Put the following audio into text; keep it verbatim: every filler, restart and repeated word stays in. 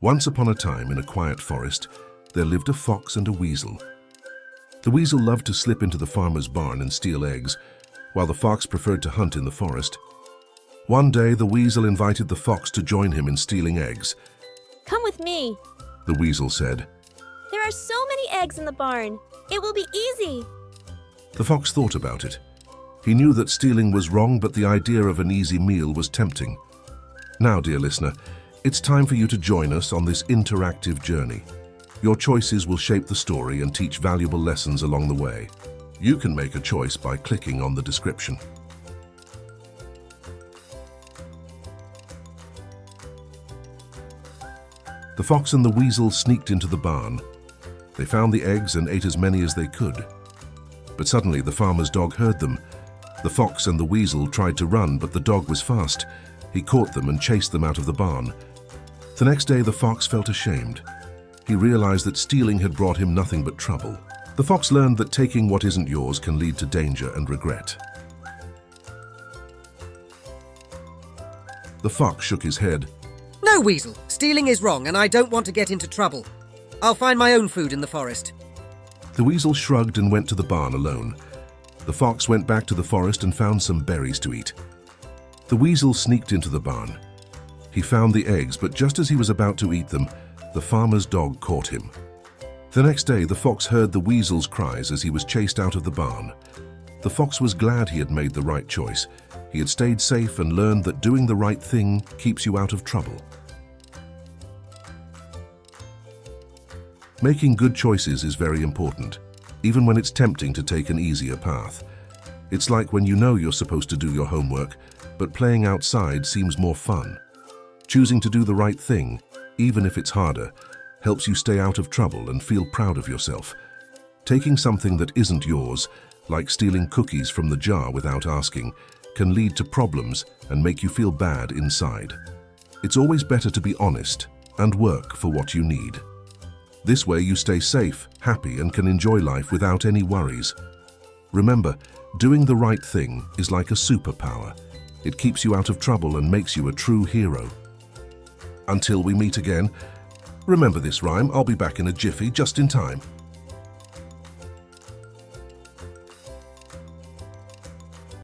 Once upon a time, in a quiet forest, there lived a fox and a weasel. The weasel loved to slip into the farmer's barn and steal eggs, while the fox preferred to hunt in the forest. One day, the weasel invited the fox to join him in stealing eggs. "Come with me," the weasel said. "There are so many eggs in the barn. It will be easy." The fox thought about it. He knew that stealing was wrong, but the idea of an easy meal was tempting. Now, dear listener, it's time for you to join us on this interactive journey. Your choices will shape the story and teach valuable lessons along the way. You can make a choice by clicking on the description. The fox and the weasel sneaked into the barn. They found the eggs and ate as many as they could. But suddenly the farmer's dog heard them. The fox and the weasel tried to run, but the dog was fast. He caught them and chased them out of the barn. The next day, the fox felt ashamed. He realized that stealing had brought him nothing but trouble. The fox learned that taking what isn't yours can lead to danger and regret. The fox shook his head. "No, Weasel, stealing is wrong and I don't want to get into trouble. I'll find my own food in the forest." The weasel shrugged and went to the barn alone. The fox went back to the forest and found some berries to eat. The weasel sneaked into the barn. He found the eggs, but just as he was about to eat them, the farmer's dog caught him. The next day, the fox heard the weasel's cries as he was chased out of the barn. The fox was glad he had made the right choice. He had stayed safe and learned that doing the right thing keeps you out of trouble. Making good choices is very important, even when it's tempting to take an easier path. It's like when you know you're supposed to do your homework, but playing outside seems more fun. Choosing to do the right thing, even if it's harder, helps you stay out of trouble and feel proud of yourself. Taking something that isn't yours, like stealing cookies from the jar without asking, can lead to problems and make you feel bad inside. It's always better to be honest and work for what you need. This way you stay safe, happy, and can enjoy life without any worries. Remember, doing the right thing is like a superpower. It keeps you out of trouble and makes you a true hero. Until we meet again, remember this rhyme. I'll be back in a jiffy, just in time.